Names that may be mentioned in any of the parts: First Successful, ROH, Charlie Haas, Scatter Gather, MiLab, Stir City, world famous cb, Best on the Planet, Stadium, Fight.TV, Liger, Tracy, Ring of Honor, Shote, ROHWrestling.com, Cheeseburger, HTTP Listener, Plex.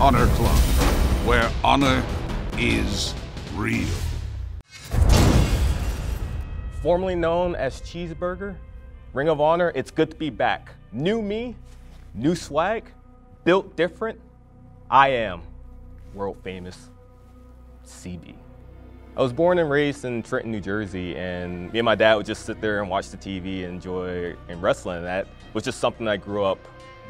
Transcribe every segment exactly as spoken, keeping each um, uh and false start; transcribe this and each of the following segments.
Honor Club, where honor is real. Formerly known as Cheeseburger, Ring of Honor, it's good to be back. New me, new swag, built different. I am world famous C B. I was born and raised in Trenton, New Jersey, and me and my dad would just sit there and watch the T V and enjoy and wrestling. That was just something I grew up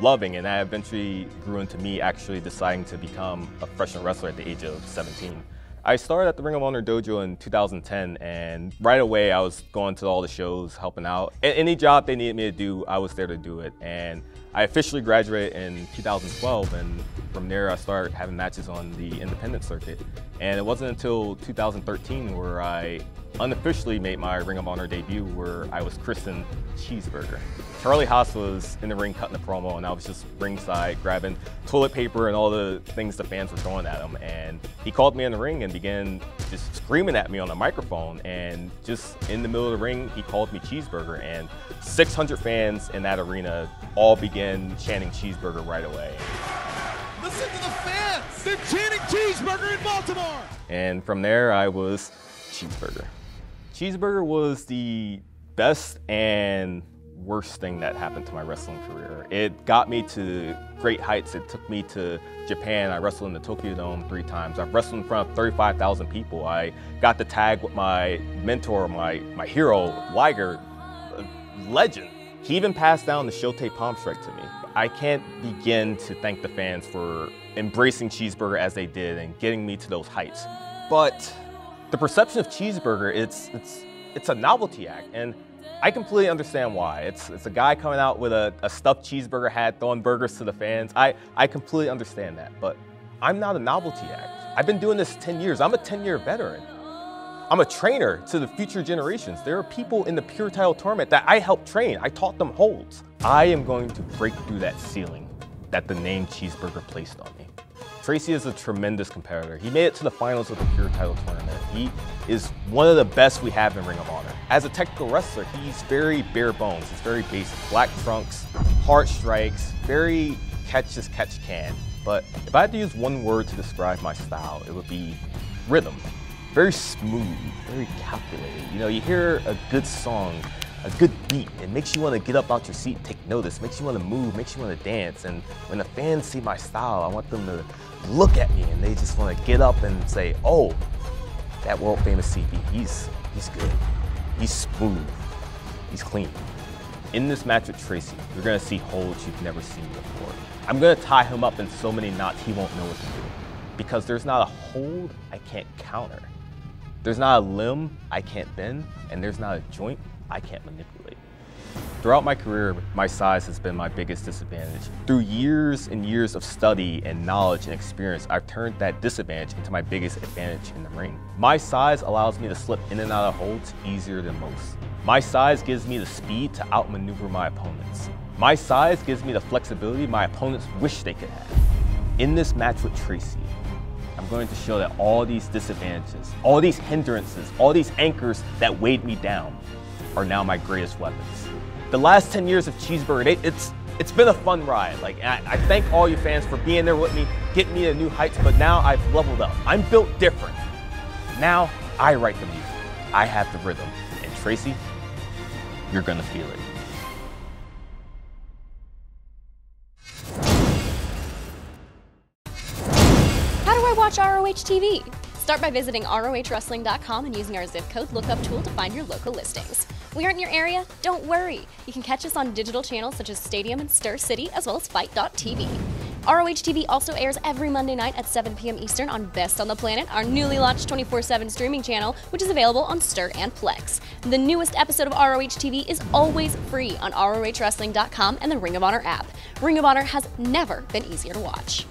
loving, and that eventually grew into me actually deciding to become a professional wrestler at the age of seventeen. I started at the Ring of Honor Dojo in two thousand ten, and right away I was going to all the shows, helping out. Any job they needed me to do, I was there to do it. And I officially graduated in two thousand twelve, and from there I started having matches on the independent circuit. And it wasn't until two thousand thirteen where I unofficially made my Ring of Honor debut, where I was christened Cheeseburger. Charlie Haas was in the ring cutting the promo, and I was just ringside grabbing toilet paper and all the things the fans were throwing at him. And he called me in the ring and began just screaming at me on the microphone, and just in the middle of the ring he called me Cheeseburger, and six hundred fans in that arena all began chanting Cheeseburger right away. Listen to the fans! They're chanting Cheeseburger in Baltimore! And from there I was Cheeseburger. Cheeseburger was the best and worst thing that happened to my wrestling career. It got me to great heights. It took me to Japan. I wrestled in the Tokyo Dome three times. I wrestled in front of thirty-five thousand people. I got the tag with my mentor, my, my hero, Liger, a legend. He even passed down the Shote palm strike to me. I can't begin to thank the fans for embracing Cheeseburger as they did and getting me to those heights. But the perception of Cheeseburger, it's, it's, it's a novelty act, and I completely understand why. It's, it's a guy coming out with a, a stuffed cheeseburger hat, throwing burgers to the fans. I, I completely understand that, but I'm not a novelty act. I've been doing this ten years. I'm a ten-year veteran. I'm a trainer to the future generations. There are people in the Pure Title Tournament that I helped train. I taught them holds. I am going to break through that ceiling that the name Cheeseburger placed on me. Tracy is a tremendous competitor. He made it to the finals of the Pure Title Tournament. He is one of the best we have in Ring of Honor. As a technical wrestler, he's very bare bones. He's very basic. Black trunks, hard strikes, very catch as catch can. But if I had to use one word to describe my style, it would be rhythm. Very smooth, very calculated. You know, you hear a good song, a good beat. It makes you want to get up out your seat and take notice. Makes you want to move, makes you want to dance. And when the fans see my style, I want them to look at me and they just want to get up and say, oh, that world famous C B, he's, he's good. He's smooth, he's clean. In this match with Tracy, you're gonna see holds you've never seen before. I'm gonna tie him up in so many knots he won't know what to do, because there's not a hold I can't counter. There's not a limb I can't bend, and there's not a joint I can't manipulate. Throughout my career, my size has been my biggest disadvantage. Through years and years of study and knowledge and experience, I've turned that disadvantage into my biggest advantage in the ring. My size allows me to slip in and out of holds easier than most. My size gives me the speed to outmaneuver my opponents. My size gives me the flexibility my opponents wish they could have. In this match with Tracy, I'm going to show that all these disadvantages, all these hindrances, all these anchors that weighed me down are now my greatest weapons. The last ten years of Cheeseburger, it, it's, it's been a fun ride. Like, I, I thank all you fans for being there with me, getting me to new heights, but now I've leveled up. I'm built different. Now I write the music. I have the rhythm. And Tracy, you're gonna feel it. Watch R O H T V. Start by visiting R O H wrestling dot com and using our zip code lookup tool to find your local listings. We aren't in your area? Don't worry. You can catch us on digital channels such as Stadium and Stir City, as well as Fight dot T V. R O H T V also airs every Monday night at seven p m Eastern on Best on the Planet, our newly launched twenty-four seven streaming channel, which is available on Stir and Plex. The newest episode of R O H T V is always free on R O H wrestling dot com and the Ring of Honor app. Ring of Honor has never been easier to watch.